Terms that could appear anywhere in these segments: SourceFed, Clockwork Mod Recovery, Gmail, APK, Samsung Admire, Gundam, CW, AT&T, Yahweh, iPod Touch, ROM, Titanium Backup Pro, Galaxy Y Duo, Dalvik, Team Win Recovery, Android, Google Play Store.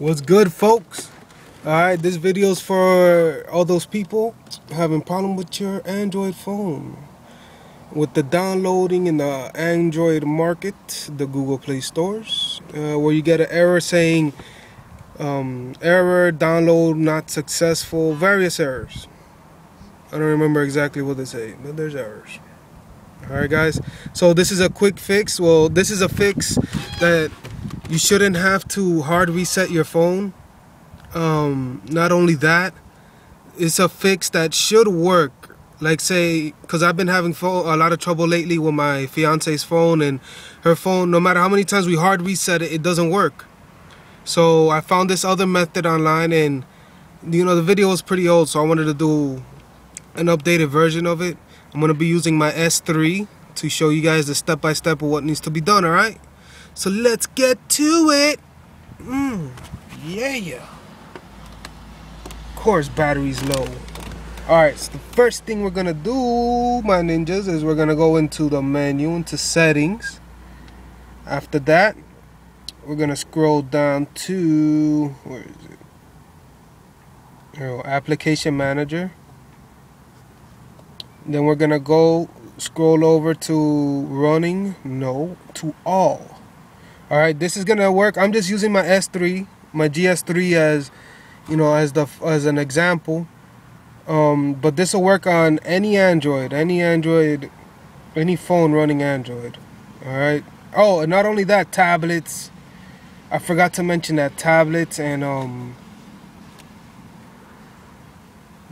What's good, folks? Alright, this video's for all those people having problem with your Android phone. With the downloading in the Android market, the Google Play Stores, where you get an error saying, error, download not successful, various errors. I don't remember exactly what they say, but there's errors. Alright guys, so this is a quick fix. Well, this is a fix that you shouldn't have to hard reset your phone. Not only that, it's a fix that should work. Like say, because I've been having a lot of trouble lately with my fiance's phone, and her phone, no matter how many times we hard reset it, it doesn't work. So I found this other method online, and you know, the video was pretty old, so I wanted to do an updated version of it. I'm going to be using my S3 to show you guys the step-by-step of what needs to be done, alright? So let's get to it. Yeah. Of course, battery's low. Alright, so the first thing we're gonna do, my ninjas, is we're gonna go into the menu, into settings. After that, we're gonna scroll down to, where is it? Oh, application manager. Then we're gonna go scroll over to running, no, to all. Alright, this is gonna work. I'm just using my S3, my GS3 as, you know, as an example. But this will work on any Android, any phone running Android. Alright. Oh, and not only that, tablets. I forgot to mention that tablets and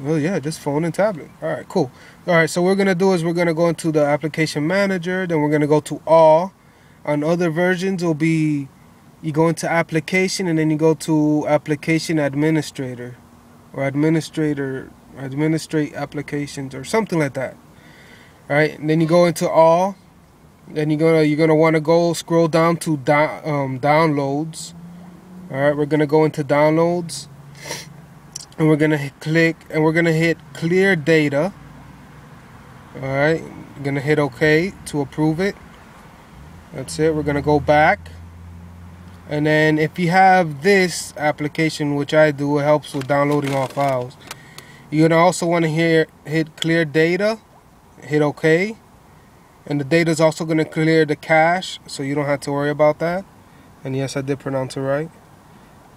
well, yeah, just phone and tablet. Alright, cool. Alright, so what we're gonna do is we're gonna go into the application manager, then we're gonna go to all. On other versions, it'll be you go into application and then you go to application administrator or administrate applications or something like that. All right, and then you go into all. Then you're gonna want to go scroll down to downloads. All right, we're gonna go into downloads and we're gonna hit clear data. All right, we're gonna hit OK to approve it. That's it. We're gonna go back, and then if you have this application, which I do, it helps with downloading all files. You're gonna also want to hit clear data, hit OK, and the data is also gonna clear the cache, so you don't have to worry about that. And yes, I did pronounce it right.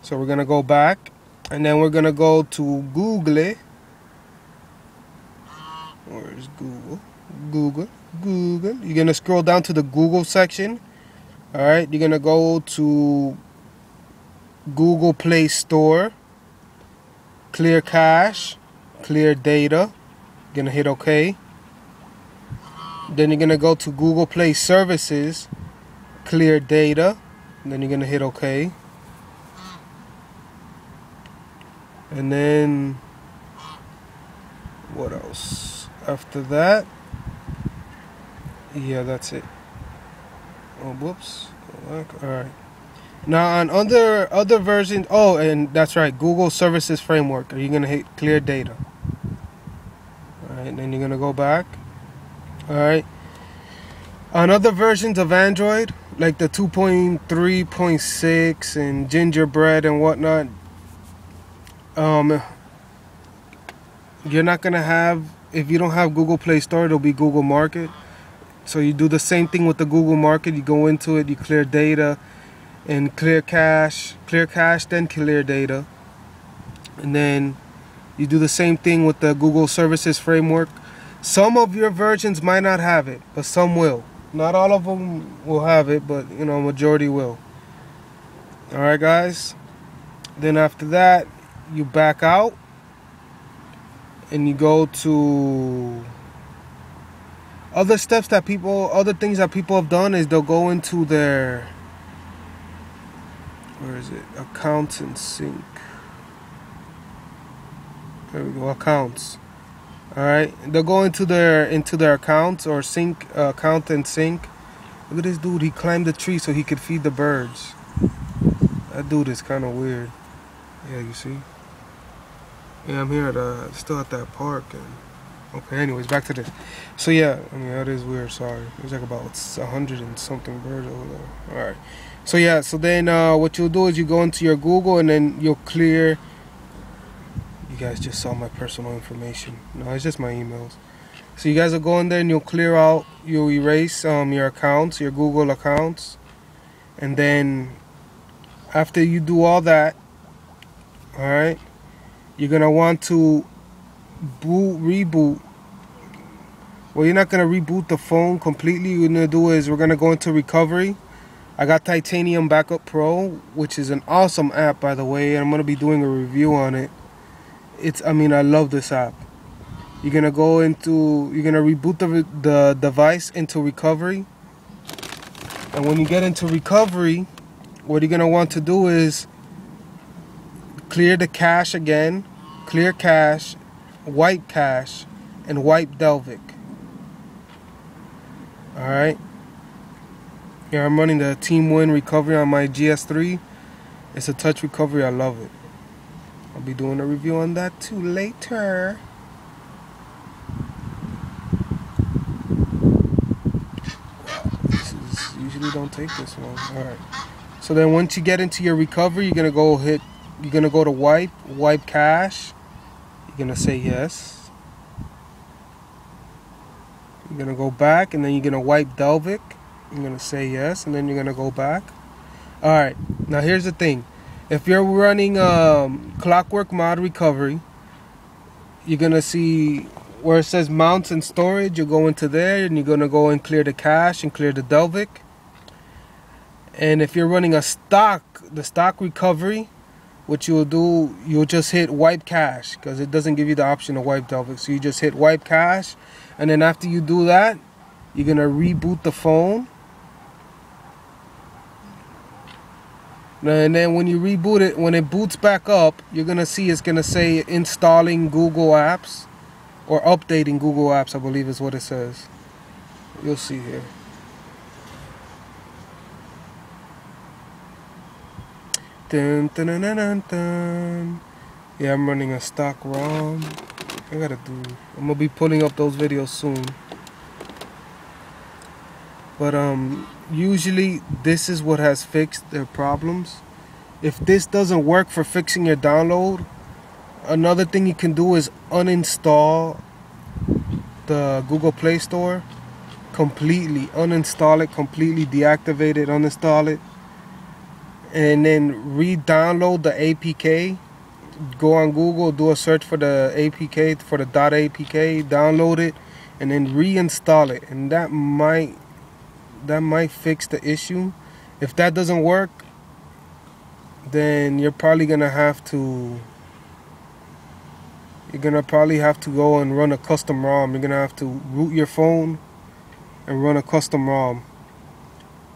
So we're gonna go back, and then we're gonna go to Google. Where's Google? Google. You're gonna scroll down to the Google section. All right, you're gonna go to Google Play Store, clear cache, clear data. You're gonna hit OK. Then you're gonna go to Google Play Services, clear data. And then you're gonna hit OK. And then what else? After that. Yeah, that's it. Oh, whoops. All right. Now on other versions. Oh, and that's right. Google Services Framework. Are you gonna hit clear data? All right. Then you're gonna go back. All right. On other versions of Android, like the 2.3.6 and Gingerbread and whatnot, you're not gonna have, if you don't have Google Play Store, it'll be Google Market. So you do the same thing with the Google Market. You go into it, you clear data and clear cache, then clear data. And then you do the same thing with the Google Services Framework. Some of your versions might not have it, but some will. Not all of them will have it, but you know, majority will. All right, guys. Then after that, you back out and you go to other things that people have done is they'll go into their, where is it? Accounts and sync. There we go, accounts. All right, they'll go into their accounts or sync, account and sync. Look at this dude. He climbed the tree so he could feed the birds. That dude is kind of weird. Yeah, you see. Yeah, I'm here at still at that park and. Okay, anyways, back to this. So yeah, I mean, that is weird, sorry. There's like about 100 and something birds over there. Alright. So yeah, so then what you'll do is you go into your Google and then you'll clear. You guys just saw my personal information. No, it's just my emails. So you guys will go in there and you'll clear out, you'll erase your accounts, your Google accounts. And then after you do all that, alright, you're going to want to reboot. Well, you're not going to reboot the phone completely. What we're going to do is we're going to go into recovery. I got Titanium Backup Pro, which is an awesome app, by the way, and I'm going to be doing a review on it. I love this app. You're going to go into, you're going to reboot the device into recovery. And when you get into recovery, what you're going to want to do is clear the cache again, clear cache, and wipe Dalvik. Alright. Here I'm running the Team Win Recovery on my GS3. It's a touch recovery. I love it. I'll be doing a review on that too later. This is, usually don't take this long. Alright. So then once you get into your recovery, you're gonna go hit, you're gonna go to wipe cache. You're gonna say yes. You're gonna go back and then you're gonna wipe Dalvik. You're gonna say yes and then you're gonna go back. Alright, now here's the thing. If you're running Clockwork Mod Recovery, you're gonna see where it says mounts and storage. You'll go into there and you're gonna go and clear the cache and clear the Dalvik. And if you're running a stock, the stock recovery, what you'll do, you'll just hit wipe cache because it doesn't give you the option to wipe Dalvik. So you just hit wipe cache, and then after you do that, you're gonna reboot the phone. And then when you reboot it, when it boots back up, you're going to see it's going to say installing Google Apps or updating Google Apps, I believe is what it says. You'll see here. Dun, dun, dun, dun, dun, dun. Yeah, I'm running a stock ROM. I'm going to be pulling up those videos soon. But usually this is what has fixed their problems. If this doesn't work for fixing your download, another thing you can do is uninstall the Google Play Store completely. Uninstall it completely, deactivate it, uninstall it. And then re-download the APK. Go on Google, do a search for the APK, for the .apk, download it, and then reinstall it. And that might... fix the issue. If that doesn't work, then you're probably gonna have to go and run a custom ROM. You're gonna have to root your phone and run a custom ROM.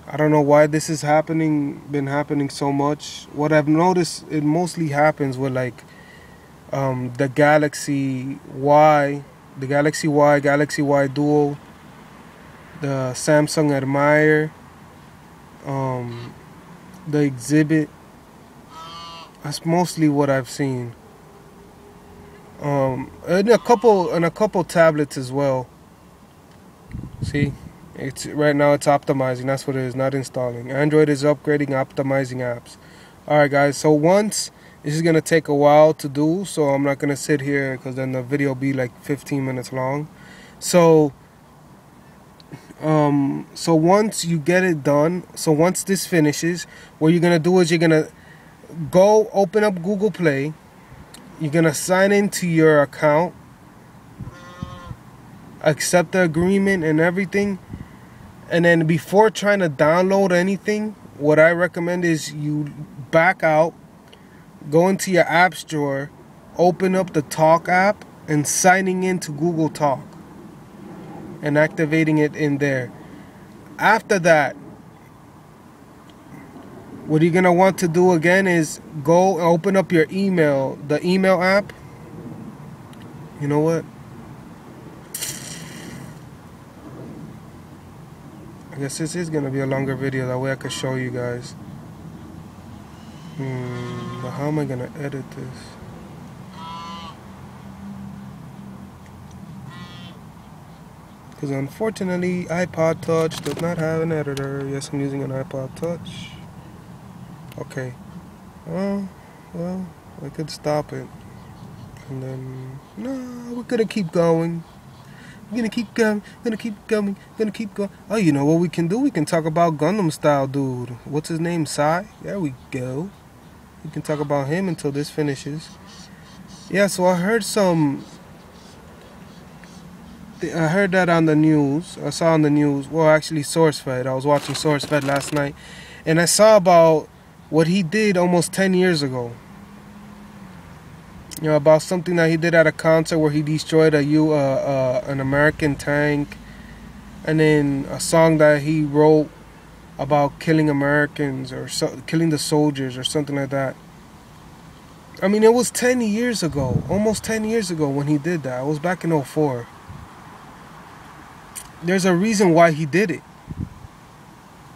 I don't know why this is happening, been happening so much. What I've noticed, it mostly happens with like the Galaxy Y, Galaxy Y Duo, the Samsung Admire, the Exhibit. That's mostly what I've seen. And a couple tablets as well. See, it's right now it's optimizing. That's what it is, not installing. Android is upgrading, optimizing apps. All right, guys. So once this is gonna take a while to do, so I'm not gonna sit here because then the video will be like 15 minutes long. So. So once you get it done, so once this finishes, what you're gonna do is you're gonna go open up Google Play. You're gonna sign into your account, accept the agreement and everything. And then before trying to download anything, what I recommend is you back out, go into your app store, open up the Talk app, and signing into Google Talk and activating it in there. After that, what you're gonna want to do again is go and open up your email, the email app. You know what? I guess this is gonna be a longer video, that way I could show you guys. But how am I gonna edit this? Because unfortunately iPod Touch does not have an editor. Yes, I'm using an iPod Touch. Okay. Well, I could stop it. And then, no, we're gonna keep going. We're gonna keep going, gonna keep going, gonna keep going. Oh, you know what we can do? We can talk about Gundam style dude. What's his name? Sai? There we go. We can talk about him until this finishes. Yeah, so I heard that on the news. I saw on the news, well, actually SourceFed. I was watching SourceFed last night, and I saw about what he did almost 10 years ago. You know, about something that he did at a concert where he destroyed an American tank, and then a song that he wrote about killing Americans or killing the soldiers or something like that. I mean, it was 10 years ago, almost 10 years ago when he did that. It was back in 2004. There's a reason why he did it.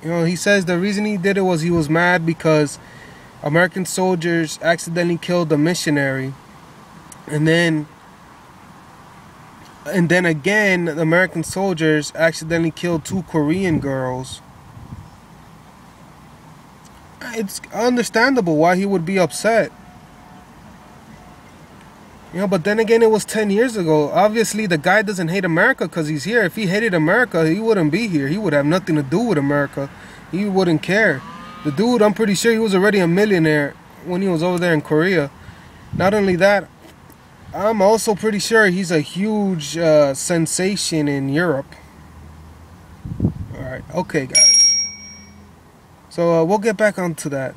You know, he says the reason he did it was he was mad because American soldiers accidentally killed a missionary. And then again, the American soldiers accidentally killed 2 Korean girls. It's understandable why he would be upset. You know, but then again, it was 10 years ago. Obviously, the guy doesn't hate America because he's here. If he hated America, he wouldn't be here. He would have nothing to do with America. He wouldn't care. The dude, I'm pretty sure he was already a millionaire when he was over there in Korea. Not only that, I'm also pretty sure he's a huge sensation in Europe. All right, okay, guys. So we'll get back onto that.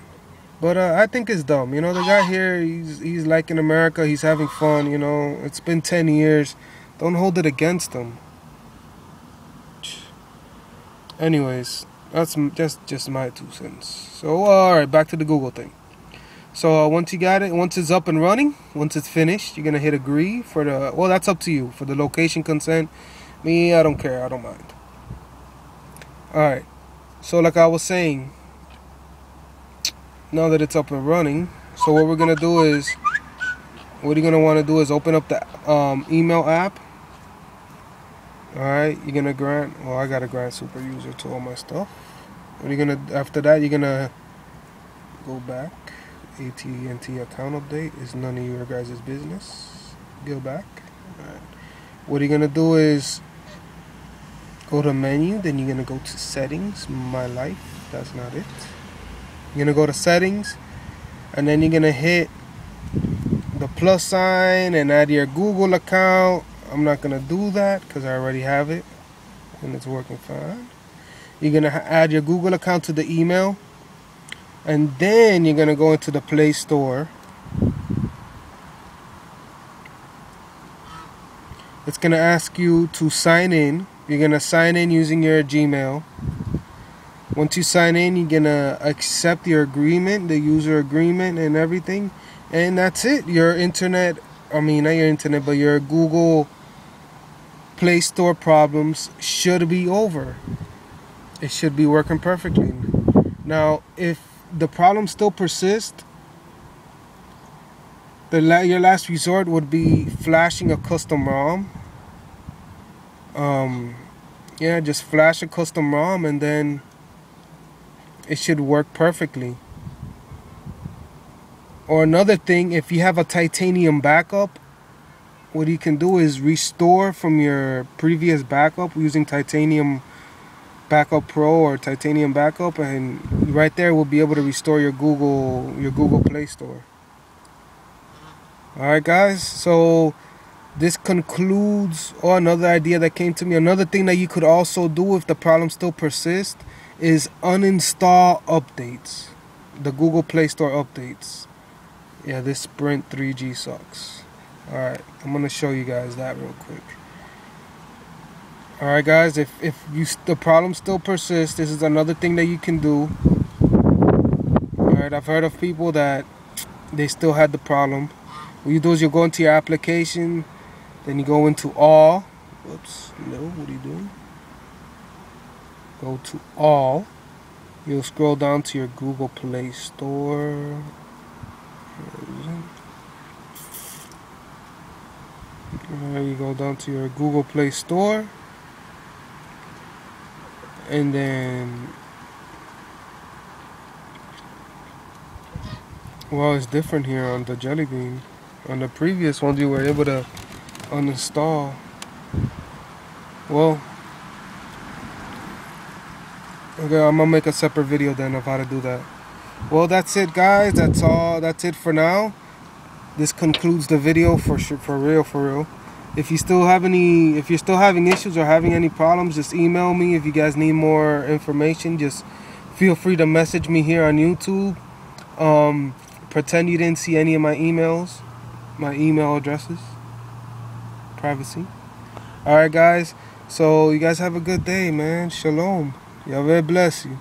But I think it's dumb. You know, the guy here, he's liking America. He's having fun, you know. It's been 10 years. Don't hold it against him. Anyways, that's just my 2 cents. So, all right, back to the Google thing. So, once you got it, once it's up and running, once it's finished, you're going to hit agree for the... Well, that's up to you. For the location consent, me, I don't care. I don't mind. All right. So, like I was saying... Now that it's up and running, so what we're gonna do is, what you're gonna want to do is open up the email app. All right, you're gonna grant. Oh, I gotta grant super user to all my stuff. What you're gonna after that, you're gonna go back. AT&T account update is none of your guys' business. Go back. All right. What you're gonna do is go to menu. Then you're gonna go to settings. My life. That's not it. You're going to go to settings, and then you're going to hit the plus sign and add your Google account. I'm not going to do that because I already have it, and it's working fine. You're going to add your Google account to the email, and then you're going to go into the Play Store. It's going to ask you to sign in. You're going to sign in using your Gmail. Once you sign in, you're going to accept your agreement, the user agreement and everything. And that's it. Your internet, I mean, not your internet, but your Google Play Store problems should be over. It should be working perfectly. Now, if the problem still persists, your last resort would be flashing a custom ROM. Yeah, just flash a custom ROM and then... it should work perfectly. Or another thing, if you have a Titanium backup, what you can do is restore from your previous backup using Titanium Backup Pro or Titanium Backup, and right there we'll be able to restore your Google Play Store. Alright guys, so this concludes another idea that came to me. Another thing that you could also do if the problem still persists is uninstall updates, the Google Play Store updates. Yeah, this Sprint 3G sucks. All right, I'm gonna show you guys that real quick. All right, guys, if the problem still persists, this is another thing that you can do. All right, I've heard of people that they still had the problem. What you do is you go into your application, then you go into all. Whoops, no, what are you doing? Go to all. You'll scroll down to your Google Play Store. There you go, down to your Google Play Store. And then Well, it's different here on the Jelly Bean. On the previous ones, you were able to uninstall. Well, okay, I'm gonna make a separate video then of how to do that. Well, that's it, guys. That's all. That's it for now. This concludes the video for real. If you still have any, if you're still having issues or having any problems, just email me. If you guys need more information, just feel free to message me here on YouTube. Pretend you didn't see any of my emails, my email addresses, privacy. All right, guys. So you guys have a good day, man. Shalom. Yahweh bless you.